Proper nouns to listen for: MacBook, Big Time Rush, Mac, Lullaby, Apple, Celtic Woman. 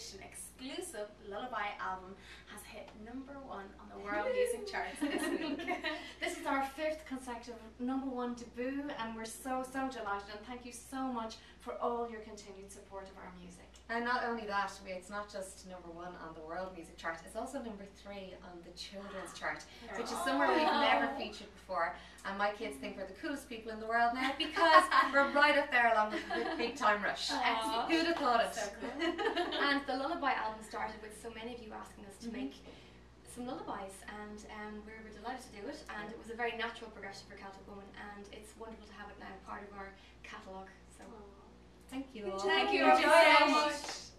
edition exclusive Lullaby album has hit #1 on the world music charts this week. This is our 5th consecutive #1 debut, and we're so delighted, and thank you so much for all your continued support of our music. And not only that, it's not just #1 on the world music chart, it's also #3 on the children's chart, which is somewhere we've never featured before. And my kids think we're the coolest people in the world now, because we're right up there along with Big Time Rush. Who'd have thought it? So cool. And the Lullaby album started with so many of you asking us to make some lullabies, and we were delighted to do it, and it was a very natural progression for Celtic Woman, and it's wonderful to have it now part of our catalogue. So thank you all. Thank you so much.